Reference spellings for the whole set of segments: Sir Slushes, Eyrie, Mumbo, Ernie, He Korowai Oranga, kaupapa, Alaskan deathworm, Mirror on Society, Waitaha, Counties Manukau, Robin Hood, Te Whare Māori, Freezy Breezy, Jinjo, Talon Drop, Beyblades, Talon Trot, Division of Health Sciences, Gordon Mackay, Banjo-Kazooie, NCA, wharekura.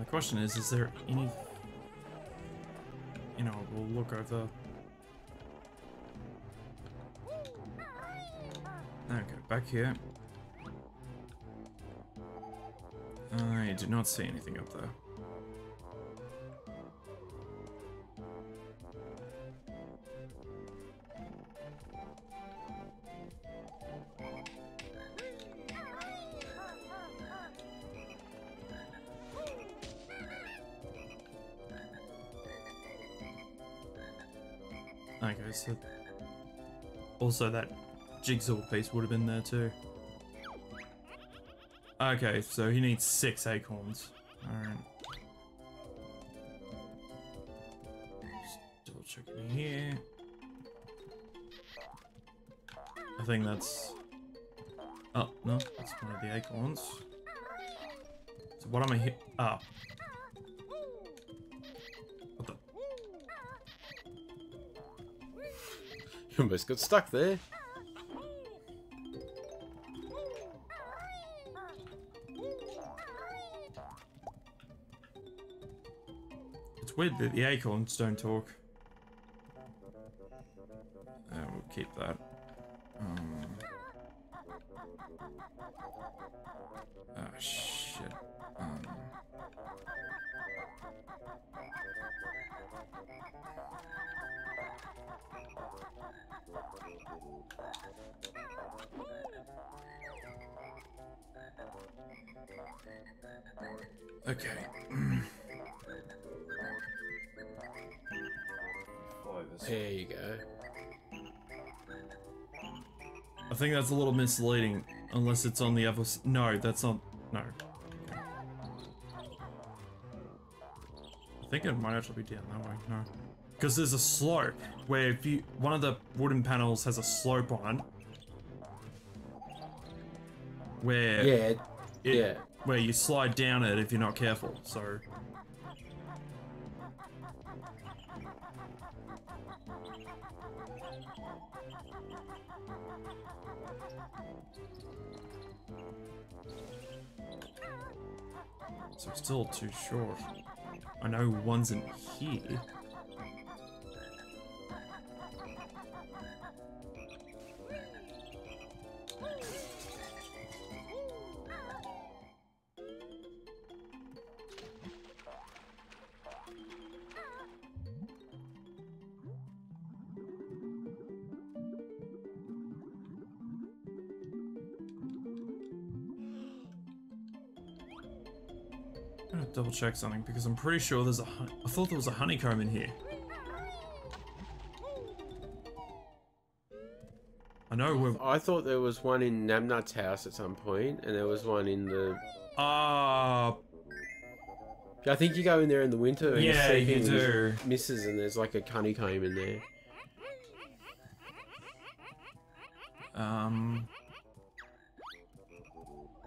the question is there any... You know, we'll look at the... Okay, back here. I did not see anything up there. Okay, so... Also that jigsaw piece would have been there too. Okay, so he needs 6 acorns. Alright. Just double check it in here. I think that's... Oh, no, that's one of the acorns. So what am I here? Ah. What the? You almost got stuck there. Weird that the acorns don't talk. We'll keep that. Oh shit. Okay. There you go. I think that's a little misleading, unless it's on the other side. No, that's not. No. I think it might actually be down that way. No, because there's a slope where if you one of the wooden panels has a slope on it, where where you slide down it if you're not careful. So. So it's still too short. I know one's in here. Double check something because I'm pretty sure there's a I thought there was a honeycomb in here. I know we're I thought there was one in Namnut's house at some point, and there was one in the I think you go in there in the winter and yeah, you do misses and there's like a honeycomb in there.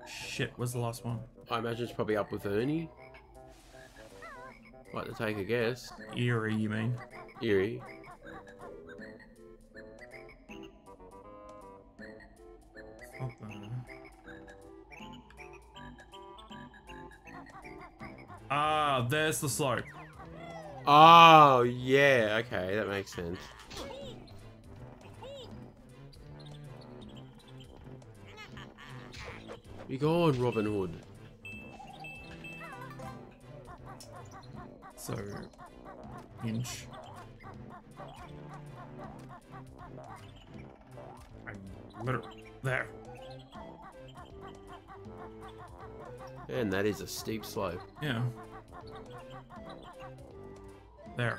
Shit, where's the last one? I imagine it's probably up with Ernie. Like to take a guess. Eyrie, you mean? Eyrie. Ah, there's the slope. Oh, yeah. Okay, that makes sense. Be gone, Robin Hood. So, inch. I'm literally there. And that is a steep slope. Yeah. There.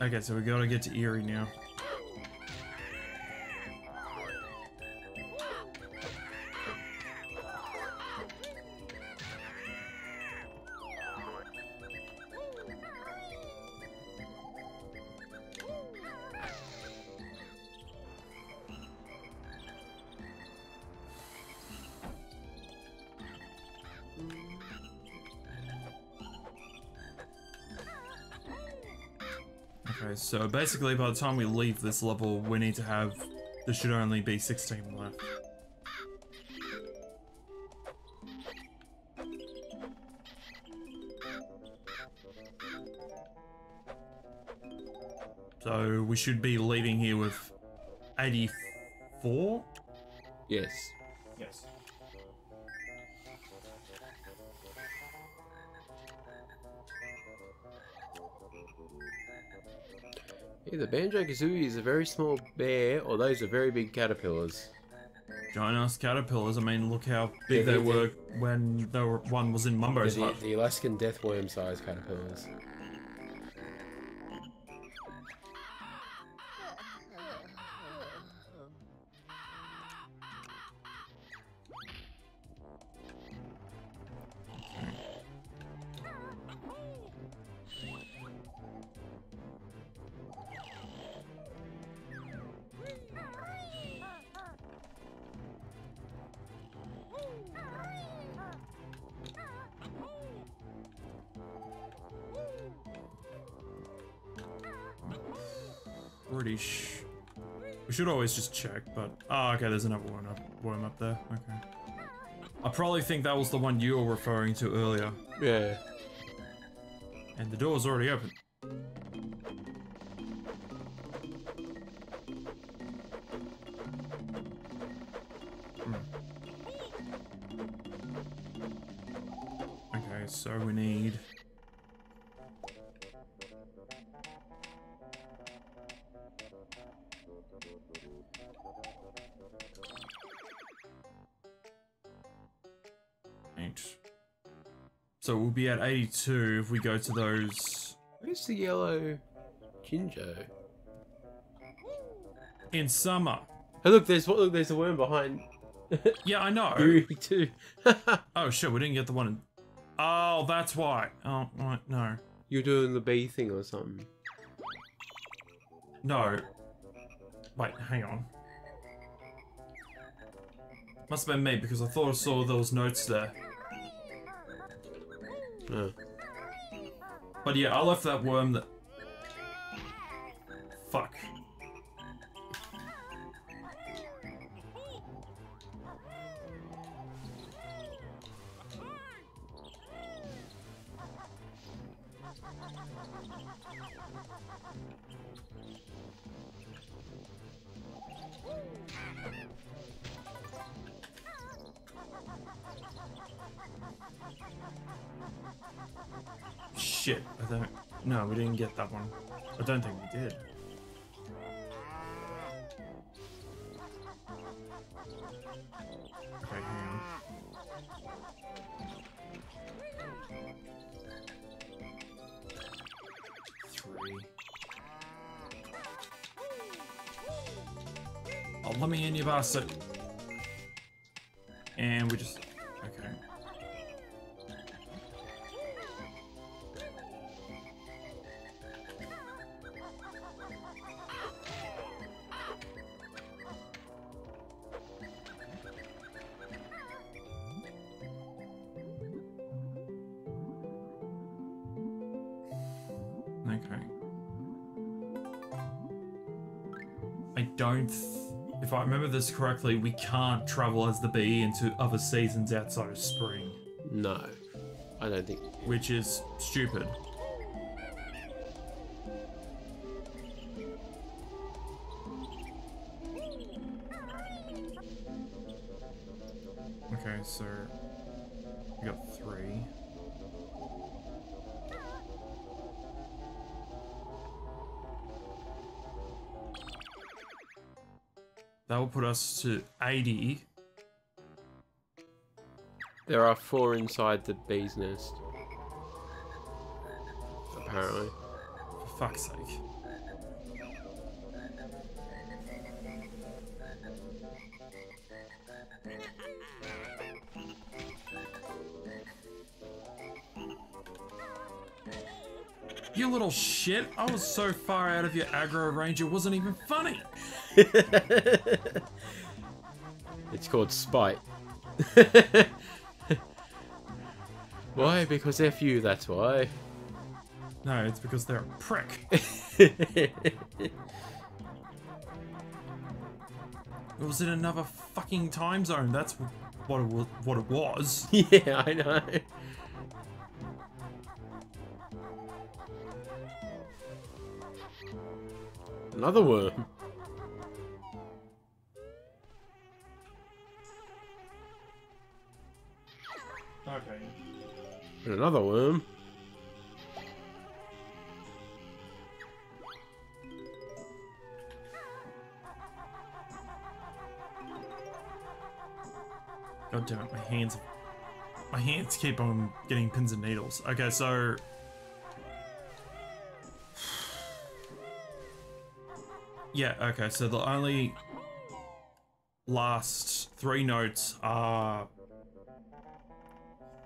Okay, so we gotta get to Eyrie now. Okay, so basically by the time we leave this level, we need to have... There should only be 16 left. So we should be leaving here with 84? Yes. Yes. Either Banjo-Kazooie is a very small bear, or those are very big caterpillars. Giant ass caterpillars. I mean, look how big they were when the one was in Mumbo's hut. The Alaskan deathworm sized caterpillars. We should always just check, but... Oh, okay, there's another worm up there. Okay. I probably think that was the one you were referring to earlier. Yeah. And the door's already open. Okay, so we need... So we'll be at 82 if we go to those. Where's the yellow Jinjo? In summer. Hey, look, there's a worm behind. Yeah, I know. 82. Oh shit, we didn't get the one. In... Oh, that's why. Oh, right, no. You're doing the bee thing or something. No. Wait, hang on. Must have been me because I thought I saw those notes there. No. But yeah, I left that worm that... Fuck. Shit, I don't... No, we didn't get that one. I don't think we did. Okay, hang on. Three. Oh, let me in, you bastard. And we just... Okay. If I remember this correctly, we can't travel as the bee into other seasons outside of spring. No, I don't think. Which is stupid. Okay, so we got 3. That will put us to 80. There are 4 inside the bee's nest. Apparently. For fuck's sake. You little shit. I was so far out of your aggro range, it wasn't even funny. It's called spite. Why? Because F you, that's why. No, it's because they're a prick. It was in another fucking time zone. That's what it was. Yeah, I know. Another worm. Okay. And another worm. God damn it, my hands keep on getting pins and needles. Okay, so yeah, okay, so the only last three notes are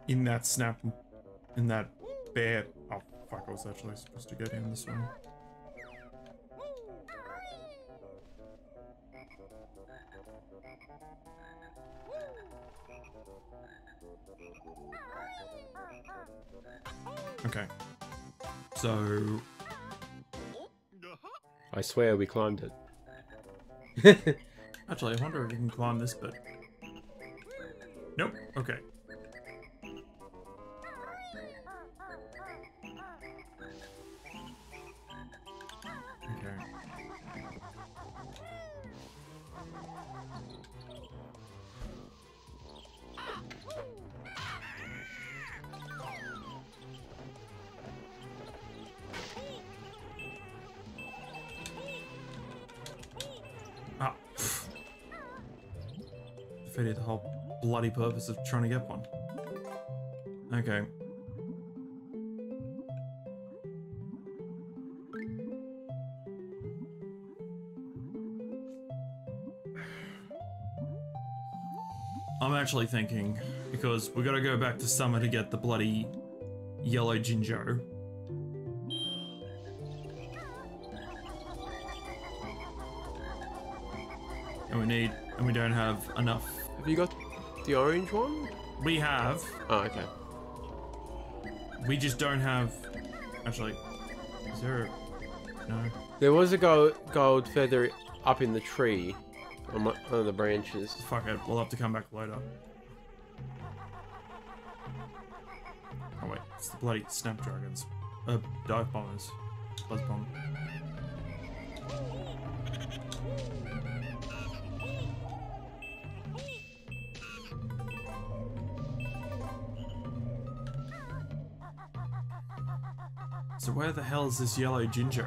in that snap, in that bear. Oh fuck, I was actually supposed to get in this one. Okay, so I swear we climbed it. Actually, I wonder if we can climb this bit. Nope. Okay. The whole bloody purpose of trying to get one. Okay. I'm actually thinking, because we gotta go back to summer to get the bloody yellow Jinjo. And we don't have enough. Have you got the orange one? We have. Oh, okay. We just don't have. Actually, is there a... No. There was a gold feather up in the tree, on one of the branches. Fuck it, we'll have to come back later. Oh wait, it's the bloody snapdragons. Dive bombers. Buzz bomb. So where the hell is this yellow Jinjo?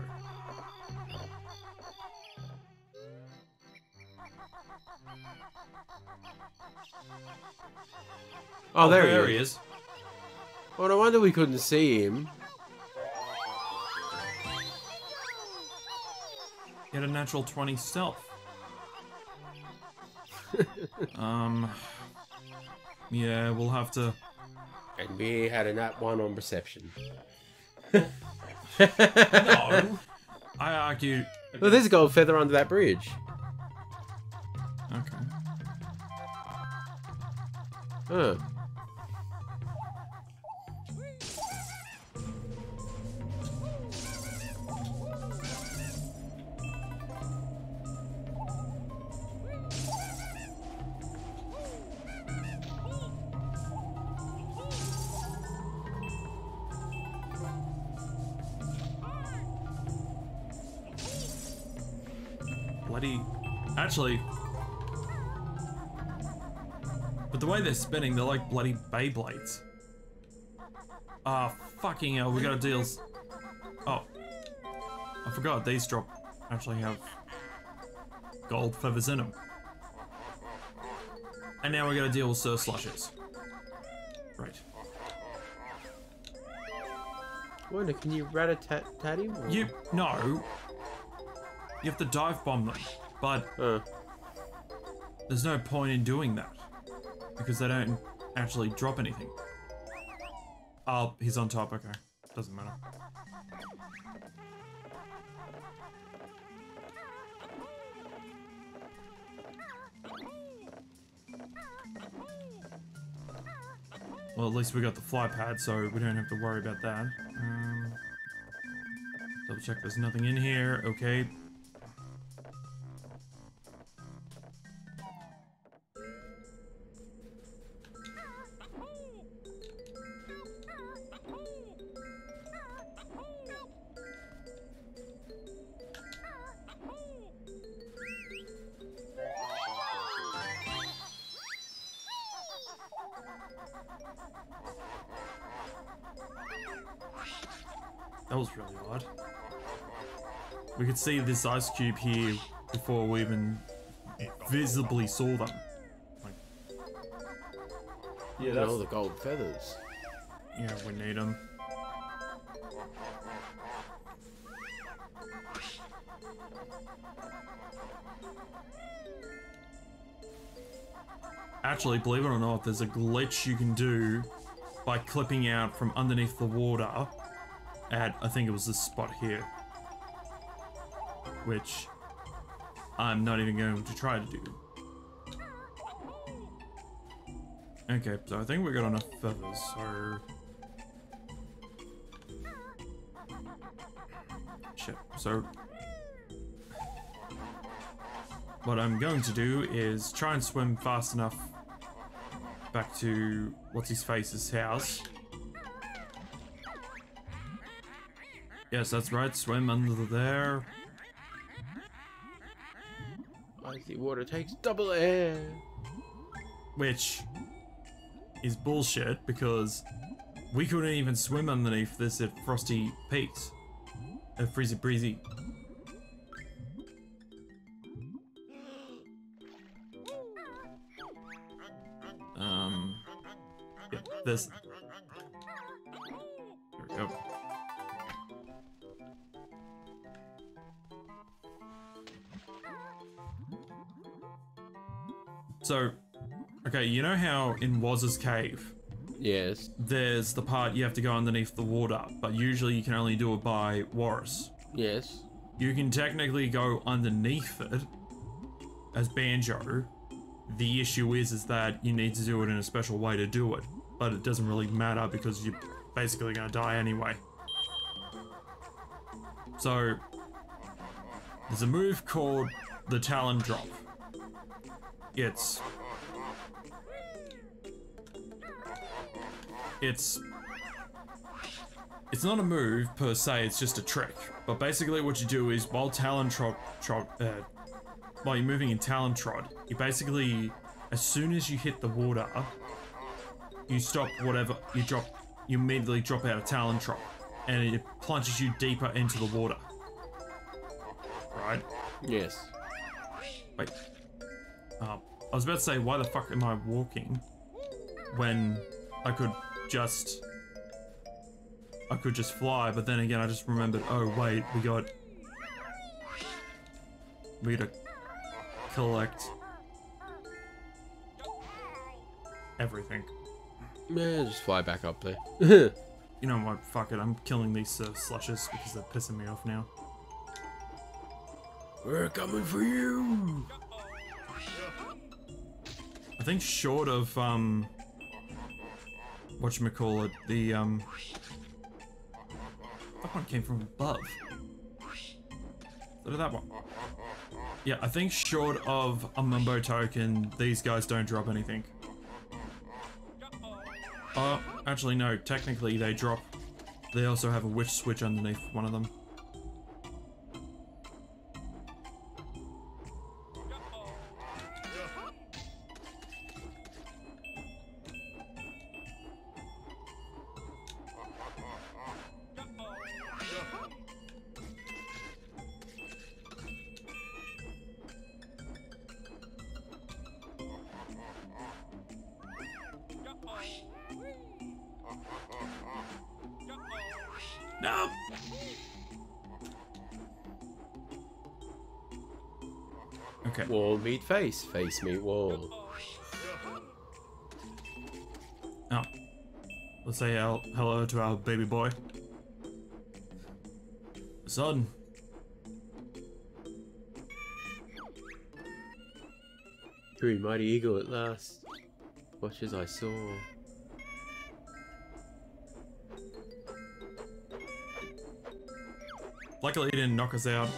Oh, there he is. Well, no wonder we couldn't see him. Get a natural 20 stealth. Yeah, we'll have to. And we had a nat 1 on perception. No, I argue. Okay. Well, there's a gold feather under that bridge. Okay. Huh. Actually, but the way they're spinning, they're like bloody Beyblades. Ah, fucking hell, we gotta deal. Oh, I forgot these drop actually have gold feathers in them. And now we gotta deal with Sir Slushes. Right. Wonder, can you rat-a-tat-tat him? Or? You no. You have to dive bomb them, but there's no point in doing that because they don't actually drop anything. Oh, he's on top. Okay, doesn't matter. Well, at least we got the fly pad, so we don't have to worry about that. check there's nothing in here. Okay. That was really odd. We could see this ice cube here before we even visibly saw them. Like, yeah, that's all the gold feathers. Yeah, we need them. Actually, believe it or not, there's a glitch you can do by clipping out from underneath the water at, I think it was this spot here, which I'm not even going to try to do. Okay, so I think we got enough feathers, so... shit, so... what I'm going to do is try and swim fast enough back to what's-his-face's house. Yes, that's right, swim under there. Icy water takes double air. Which is bullshit because we couldn't even swim underneath this at Frosty Peaks. At Freezy Breezy. Yeah, this. Here we go. So, okay, you know how in Woz's cave, yes, there's the part you have to go underneath the water, but usually you can only do it by Warris. Yes. You can technically go underneath it as Banjo. The issue is that you need to do it in a special way to do it, but it doesn't really matter because you're basically gonna die anyway. So, there's a move called the Talon Drop. It's not a move per se, it's just a trick. But basically what you do is while while you're moving in Talon Trot, you basically, as soon as you hit the water, you stop whatever you drop, you immediately drop out of Talon Trot and it plunges you deeper into the water. Right? Yes. Wait. I was about to say, why the fuck am I walking when I could just fly, but then again I just remembered, oh wait, we gotta collect everything. Yeah, just fly back up there. You know what, fuck it, I'm killing these Sir Slushes because they're pissing me off now. We're coming for you! I think short of whatchamacallit, the that one came from above. Look at that one. Yeah, I think short of a Mumbo token, these guys don't drop anything. Oh, actually no, technically they drop. They also have a witch switch underneath one of them. No. Okay. Wall meet face. Face meet wall. Oh. Let's say hello to our baby boy. Son. True mighty eagle at last. Watch as I saw. Luckily he didn't knock us out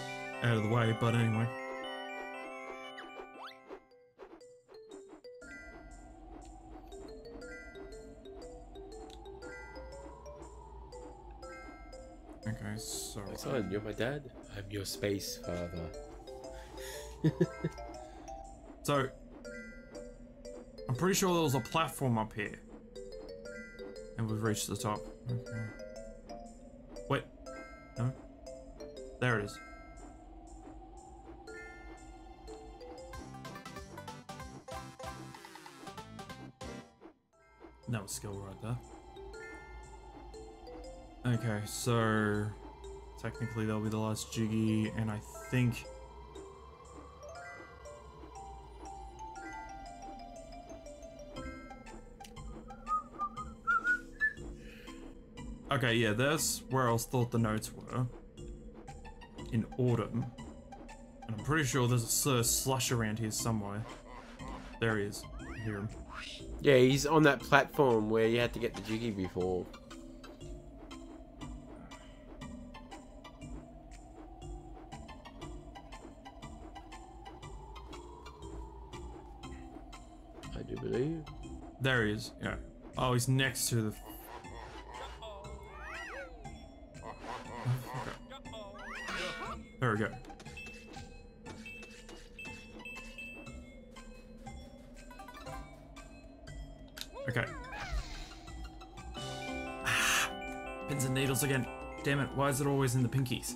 of the way, but anyway. Okay, so... My son, you're my dad. I'm your space father. So... I'm pretty sure there was a platform up here. And we've reached the top. Okay. Wait. No. There it is. That was skill right there. Okay, so technically that'll be the last Jiggy, and I think okay, yeah, that's where I thought the notes were in autumn, and I'm pretty sure there's a Sir Slush around here somewhere. There he is. I hear him. Yeah, he's on that platform where you had to get the Jiggy before. There he is, yeah. Oh, he's next to the... Okay. There we go. Okay. Ah, pins and needles again. Damn it, why is it always in the pinkies?